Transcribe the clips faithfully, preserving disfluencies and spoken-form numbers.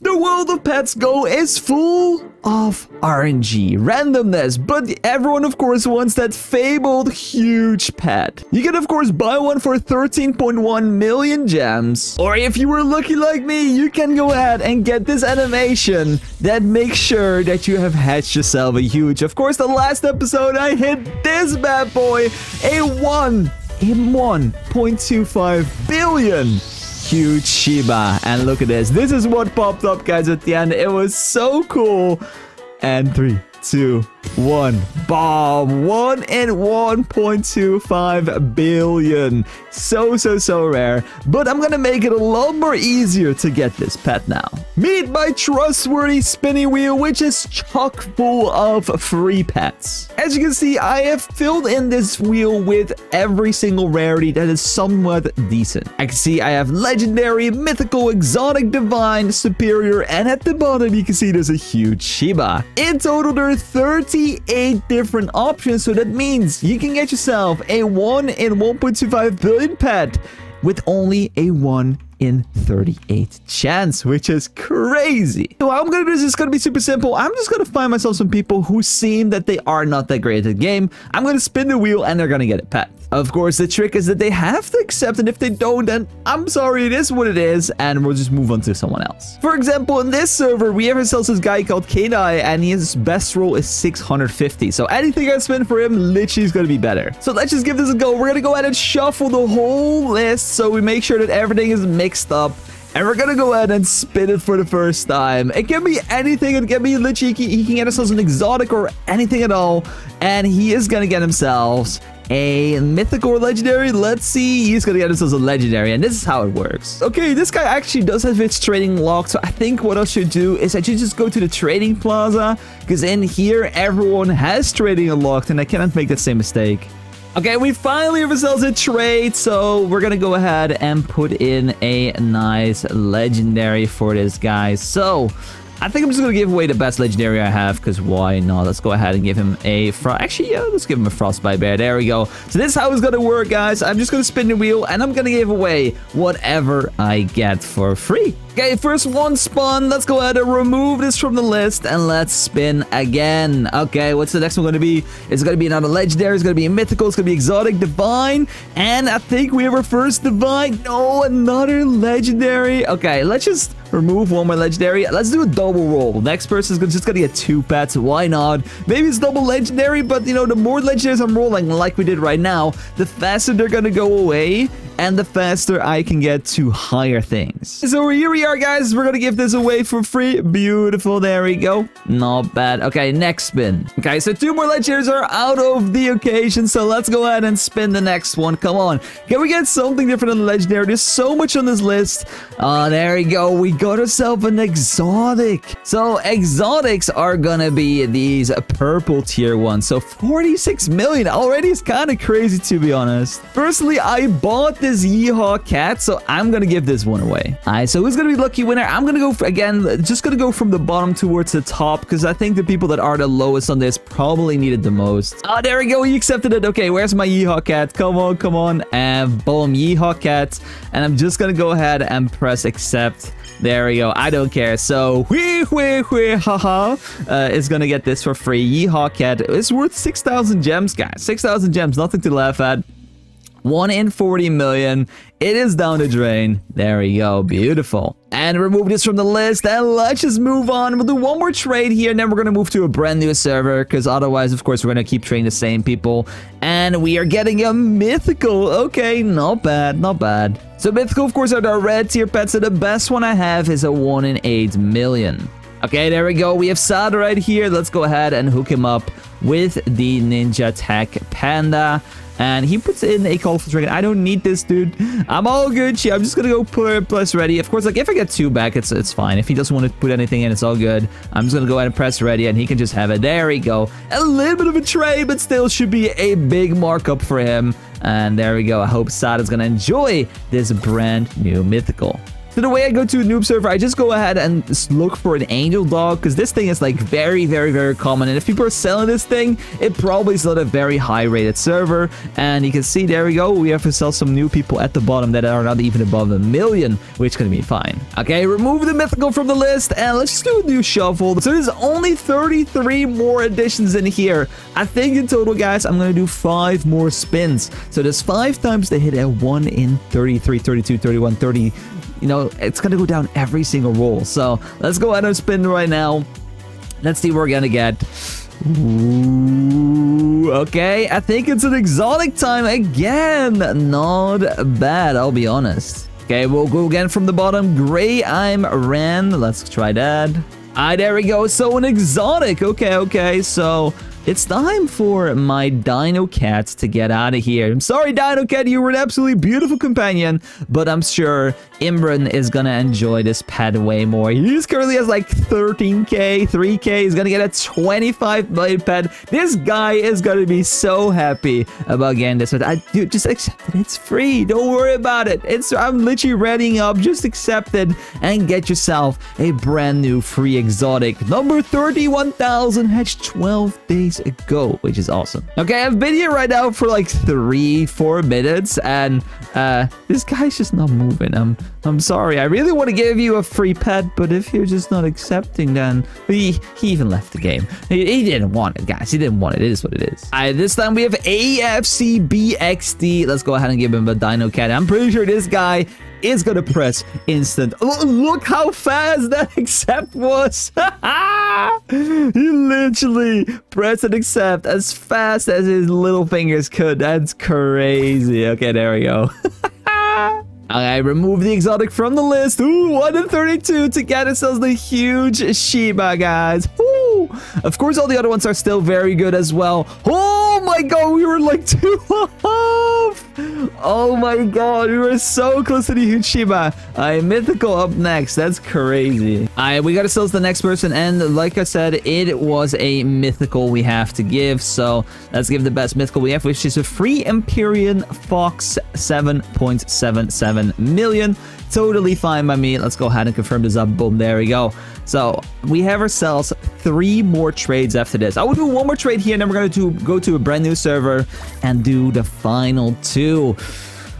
The world of Pets Go is full of R N G, randomness, but everyone of course wants that fabled huge pet. You can of course buy one for thirteen point one million gems, or if you were lucky like me, you can go ahead and get this animation that makes sure that you have hatched yourself a huge. Of course, the last episode I hit this bad boy, a one in one point two five billion. Huge Shiba, and look at this. This is what popped up, guys, at the end. It was so cool. And three, two, one, bomb! one in one point two five billion. So, so, so rare. But I'm gonna make it a lot more easier to get this pet now. Meet my trustworthy spinny wheel, which is chock full of free pets. As you can see, I have filled in this wheel with every single rarity that is somewhat decent. I can see I have legendary, mythical, exotic, divine, superior, and at the bottom you can see there's a huge Shiba. In total, there are thirty-eight different options, so that means you can get yourself a one in one point two five billion pet with only a one in thirty-eight chance, which is crazy. So how I'm gonna do this is gonna be super simple. I'm just gonna find myself some people who seem that they are not that great at the game. I'm gonna spin the wheel and they're gonna get a pet. Of course, the trick is that they have to accept, and if they don't, then I'm sorry, it is what it is, and we'll just move on to someone else. For example, in this server, we have ourselves this guy called Kedai, and his best roll is six hundred fifty, so anything I spin for him literally is gonna be better. So let's just give this a go. We're gonna go ahead and shuffle the whole list so we make sure that everything is mixed up, and we're gonna go ahead and spin it for the first time. It can be anything. It can be literally, he can get himself an exotic or anything at all, and he is gonna get himself a mythical or legendary. Let's see, he's gonna get himself a legendary, and this is how it works. Okay, this guy actually does have his trading locked, so I think what I should do is I should just go to the trading plaza, because in here everyone has trading unlocked, and I cannot make that same mistake. Okay, we finally have ourselves a trade, so we're gonna go ahead and put in a nice legendary for this guy. So, I think I'm just gonna give away the best legendary I have, because why not? Let's go ahead and give him a frost. Actually, yeah, let's give him a frostbite bear. There we go. So this is how it's gonna work, guys. I'm just gonna spin the wheel, and I'm gonna give away whatever I get for free. Okay, first one spawn. Let's go ahead and remove this from the list, and let's spin again. Okay, what's the next one gonna be? It's gonna be another legendary. It's gonna be a mythical. It's gonna be exotic, divine, and I think we have our first divine. No, another legendary. Okay, let's just remove one more legendary. Let's do a double roll. Next person is just gonna get two pets. Why not? Maybe it's double legendary, but you know, the more legendaries I'm rolling, like we did right now, the faster they're gonna go away, and the faster I can get to higher things. So here we are, guys. We're gonna give this away for free. Beautiful. There we go. Not bad. Okay, next spin. Okay, so two more legendaries are out of the occasion, so let's go ahead and spin the next one. Come on. Can we get something different than legendary? There's so much on this list. Oh, there we go. We got ourselves an exotic. So exotics are gonna be these purple tier ones. So forty-six million already is kind of crazy, to be honest. Personally, I bought this Yeehaw Cat, so I'm gonna give this one away. All right, so who's gonna be lucky winner? I'm gonna go for, again, just gonna go from the bottom towards the top, because I think the people that are the lowest on this probably need it the most. Oh, there we go. He accepted it. Okay, where's my Yeehaw Cat? Come on, come on, and boom, Yeehaw Cat. And I'm just gonna go ahead and press accept. There we go. I don't care. So, wee, wee, wee, haha, uh, is gonna get this for free. Yeehaw Cat. It's worth six thousand gems, guys. six thousand gems. Nothing to laugh at. one in forty million. It is down the drain. There we go. Beautiful. And remove this from the list, and let's just move on. We'll do one more trade here, and then we're gonna move to a brand new server, because otherwise, of course, we're gonna keep trading the same people. And we are getting a mythical. Okay, not bad, not bad. So mythical, of course, are the red tier pets, so the best one I have is a one in eight million. Okay, there we go. We have Sada right here. Let's go ahead and hook him up with the Ninja Tech Panda. And he puts in a colorful dragon. I don't need this, dude. I'm all good. I'm just gonna go put plus ready. Of course, like, if I get two back, it's it's fine. If he doesn't want to put anything in, it's all good. I'm just gonna go ahead and press ready, and he can just have it. There we go. A little bit of a trade, but still should be a big markup for him. And there we go. I hope Sada's gonna enjoy this brand new mythical. So the way I go to a noob server, I just go ahead and look for an angel dog, because this thing is like very, very, very common. And if people are selling this thing, it probably is not a very high rated server. And you can see, there we go. We have to sell some new people at the bottom that are not even above a million, which can be fine. Okay, remove the mythical from the list and let's just do a new shuffle. So there's only thirty-three more additions in here. I think in total, guys, I'm going to do five more spins. So there's five times they hit a one in thirty-three, thirty-two, thirty-one, thirty. You know, it's going to go down every single roll. So let's go ahead and spin right now. Let's see what we're going to get. Ooh, okay, I think it's an exotic time again. Not bad, I'll be honest. Okay, we'll go again from the bottom. Gray, I'm Ran. Let's try that. Ah, there we go. So an exotic. Okay, okay. So it's time for my Dino Cat to get out of here. I'm sorry, Dino Cat, you were an absolutely beautiful companion, but I'm sure Imran is gonna enjoy this pet way more. He currently has like thirteen K, three K. He's gonna get a twenty-five million pet. This guy is gonna be so happy about getting this. But I do just accept it. It's free. Don't worry about it. It's I'm literally readying up. Just accept it and get yourself a brand new free exotic. Number thirty-one thousand, hatched twelve days ago, which is awesome. Okay, I've been here right now for like three four minutes and uh this guy's just not moving. I'm I'm sorry, I really want to give you a free pet, but if you're just not accepting, then he he even left the game. He, he didn't want it, guys. He didn't want it. It is what it is. All right, this time we have A F C B X D. Let's go ahead and give him a Dino Cat. I'm pretty sure this guy is gonna press instant. Look how fast that accept was. He literally pressed and accept as fast as his little fingers could. That's crazy. Okay, there we go. I remove the exotic from the list. Ooh, one in thirty-two to get ourselves the huge Shiba, guys. Ooh. Of course, all the other ones are still very good as well. Oh my god, we were like two off. Oh my god, we were so close to the huge Shiba. I mythical up next. That's crazy. All right, we got ourselves the next person. And like I said, it was a mythical we have to give. So let's give the best mythical we have, which is a free Empyrean Fox, seven point seven seven. seven million. Totally fine by me. Let's go ahead and confirm this up. Boom, there we go. So we have ourselves three more trades after this. I will do one more trade here, and then we're going to go to a brand new server and do the final two.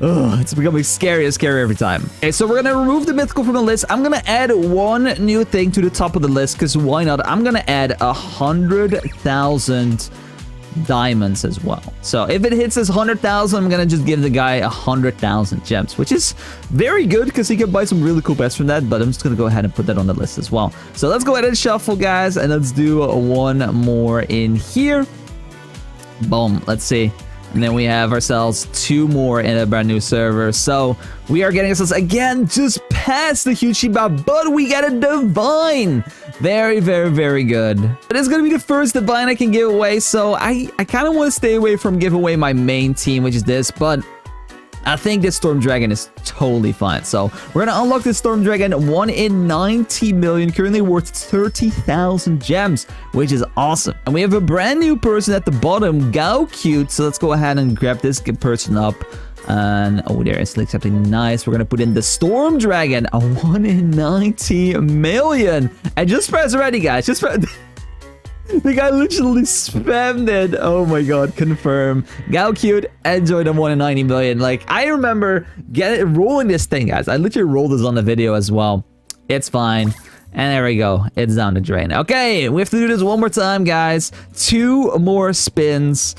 Ugh, it's becoming scarier and scarier every time. Okay, so we're going to remove the mythical from the list. I'm going to add one new thing to the top of the list, because why not? I'm going to add one hundred thousand diamonds as well. So if it hits this one hundred thousand, I'm gonna just give the guy one hundred thousand gems, which is very good because he can buy some really cool pets from that, but I'm just gonna go ahead and put that on the list as well. So let's go ahead and shuffle, guys, and let's do one more in here. Boom, let's see. And then we have ourselves two more in a brand new server. So we are getting ourselves again just past the huge Shiba, but we get a divine. Very, very, very good. But it's going to be the first divine I can give away. So I, I kind of want to stay away from giving away my main team, which is this. But I think this Storm Dragon is totally fine. So we're going to unlock this Storm Dragon. one in ninety million. Currently worth thirty thousand gems, which is awesome. And we have a brand new person at the bottom, Gao Cute. So let's go ahead and grab this person up. And oh, there is something nice. We're gonna put in the Storm Dragon, a one in ninety million. And just press ready, guys. Just press. The guy literally spammed it. Oh my god, confirm. Gao Cute, enjoy the one in ninety million. Like, I remember get it, rolling this thing, guys. I literally rolled this on the video as well. It's fine. And there we go. It's down the drain. Okay, we have to do this one more time, guys. Two more spins.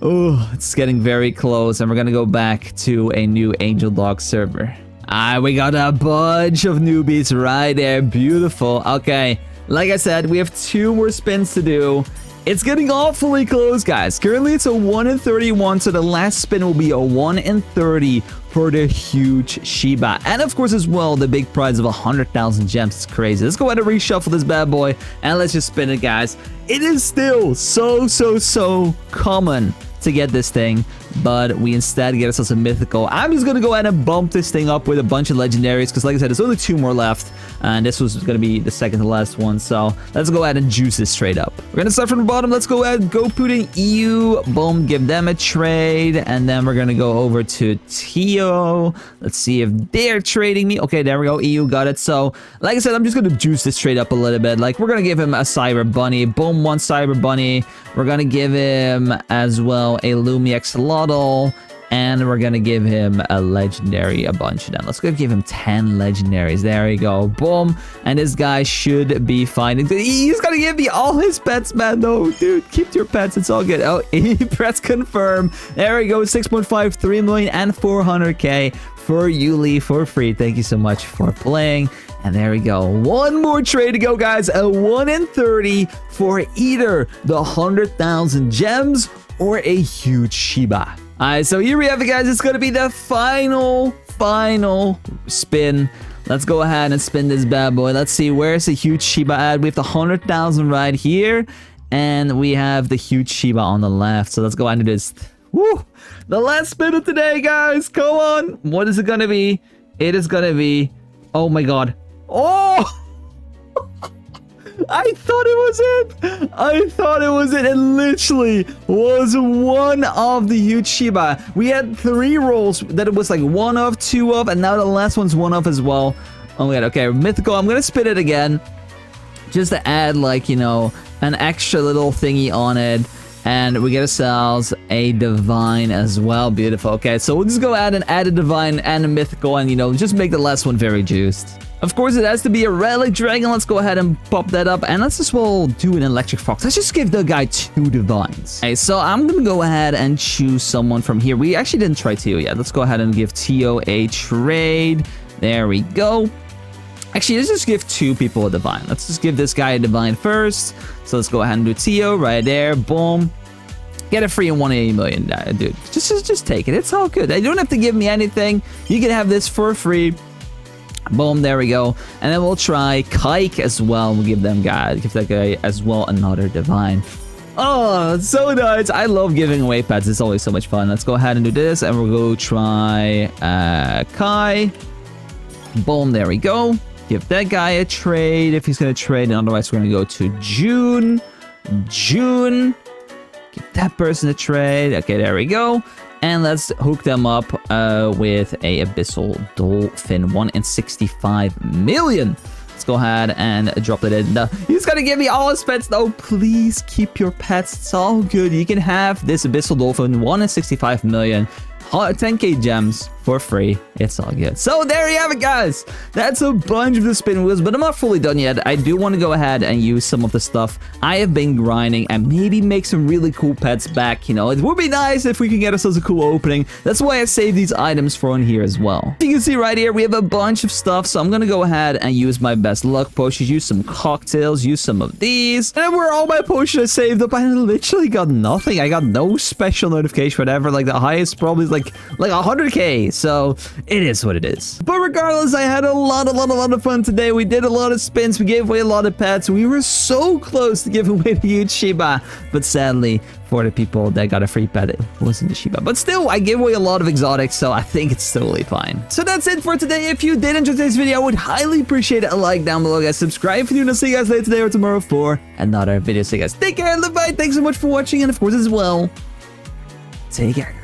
Oh, it's getting very close, and we're gonna go back to a new angel dog server. Ah, we got a bunch of newbies right there. Beautiful. Okay, like I said, we have two more spins to do. It's getting awfully close, guys. Currently, it's a one in thirty-one, so the last spin will be a one in thirty for the huge Shiba. And of course, as well, the big prize of one hundred thousand gems is crazy. Let's go ahead and reshuffle this bad boy, and let's just spin it, guys. It is still so, so, so common to get this thing, but we instead get ourselves a mythical. I'm just gonna go ahead and bump this thing up with a bunch of legendaries, because like I said, there's only two more left. and this was going to be the second to last one, so let's go ahead and juice this trade up. We're going to start from the bottom. Let's go ahead and go put in E U. Boom, give them a trade, and then we're going to go over to Tio. Let's see if they're trading me. Okay, there we go. E U got it. So, like I said, I'm just going to juice this trade up a little bit. Like, we're going to give him a Cyber Bunny. Boom, one Cyber Bunny. We're going to give him, as well, a Lumiax Loddle. And we're going to give him a legendary, a bunch of them. Let's go give him ten legendaries. There we go. Boom. And this guy should be fine. He's going to give me all his pets, man. No, dude. Keep your pets. It's all good. Oh, he pressed confirm. There we go. six point five, three million, and four hundred K for Yuli for free. Thank you so much for playing. And there we go. One more trade to go, guys. A one in thirty for either the one hundred thousand gems or a huge Shiba. Alright, so here we have it, guys. It's going to be the final, final spin. Let's go ahead and spin this bad boy. Let's see, where's the huge Shiba at? We have the one hundred thousand right here. And we have the huge Shiba on the left. So let's go ahead and do this. Woo! The last spin of today, guys. Come on. What is it going to be? It is going to be... Oh, my God. Oh! I thought it was it. I thought it was it. It literally was one of the huge Shiba. We had three rolls that it was like one of, two of, and now the last one's one of as well. Oh my God. Okay, mythical. I'm gonna spin it again, just to add like you know an extra little thingy on it. And we get ourselves a divine as well. Beautiful. Okay, so we'll just go ahead and add a divine and a mythical and, you know, just make the last one very juiced. Of course, it has to be a relic dragon. Let's go ahead and pop that up. And let's just, well, do an electric fox. Let's just give the guy two divines. Okay, so I'm going to go ahead and choose someone from here. We actually didn't try Tio yet. Let's go ahead and give Tio a trade. There we go. Actually, let's just give two people a divine. Let's just give this guy a divine first. So let's go ahead and do Tio right there. Boom. Get a free in one eighty million, dude. Just, just, just take it. It's all good. You don't have to give me anything. You can have this for free. Boom. There we go. And then we'll try Kike as well. We'll give them guy, give that guy as well another divine. Oh, so nice. I love giving away pets. It's always so much fun. Let's go ahead and do this. And we'll go try uh, Kai. Boom. There we go. Give that guy a trade if he's going to trade, and otherwise we're going to go to June. June. Give that person a trade. Okay, there we go. And let's hook them up uh, with a Abyssal Dolphin. one in sixty-five million. Let's go ahead and drop it in. The, he's going to give me all his pets. No, please keep your pets. It's all good. You can have this Abyssal Dolphin. one in sixty-five million. ten K gems for free. It's all good. So there you have it, guys. That's a bunch of the spin wheels, but I'm not fully done yet. I do want to go ahead and use some of the stuff I have been grinding and maybe make some really cool pets back. You know, it would be nice if we could get ourselves a cool opening. That's why I saved these items for on here as well. You can see right here, we have a bunch of stuff. So I'm going to go ahead and use my best luck potions, use some cocktails, use some of these. And where all my potions I saved up, I literally got nothing. I got no special notification, whatever. Like the highest probably is like like one hundred K, so it is what it is. But regardless, I had a lot, a lot, a lot of fun today. We did a lot of spins. We gave away a lot of pets. We were so close to giving away the huge Shiba, but sadly, for the people that got a free pet, it wasn't the Shiba. But still, I gave away a lot of exotics, so I think it's totally fine. So that's it for today. If you did enjoy today's video, I would highly appreciate a like down below, guys. Subscribe if you do, and I'll see you guys later today or tomorrow for another video. So guys, take care and bye. Thanks so much for watching, and of course as well, take care.